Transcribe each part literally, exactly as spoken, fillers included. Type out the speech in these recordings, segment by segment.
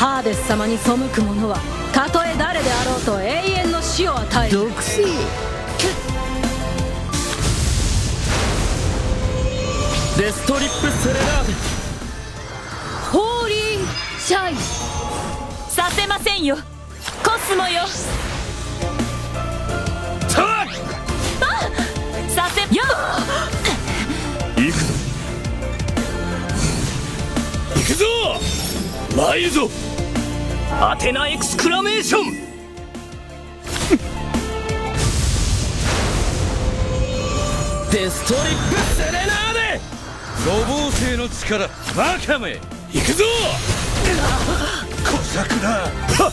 ハーデス様に背く者はたとえ誰であろうと永遠の死を与える。毒死。デストリップセレラーデ。ホーリーシャイ。させませんよコスモよ。さあさせよ。行くぞ行くぞ参るぞ。アテナエクスクラメーション。デストリップセレナーデ。ロボー星の力バカめ。行くぞ小桜。はっ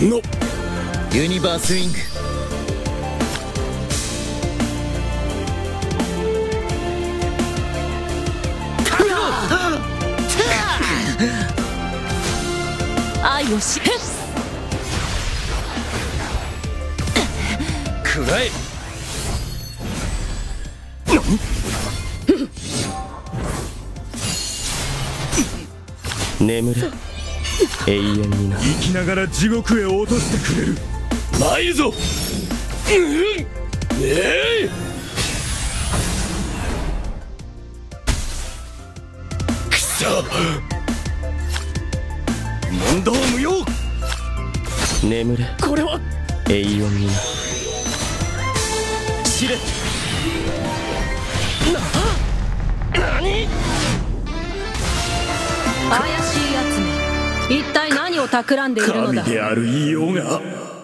何のユニバースウィング。愛をし暗い眠れ永遠にな。生きながら地獄へ落としてくれる。参るぞ。えい問答無用。眠れこれは永遠にな。知れな何怪しいやつめ。一体何を企んでいるのだ。神である異様が。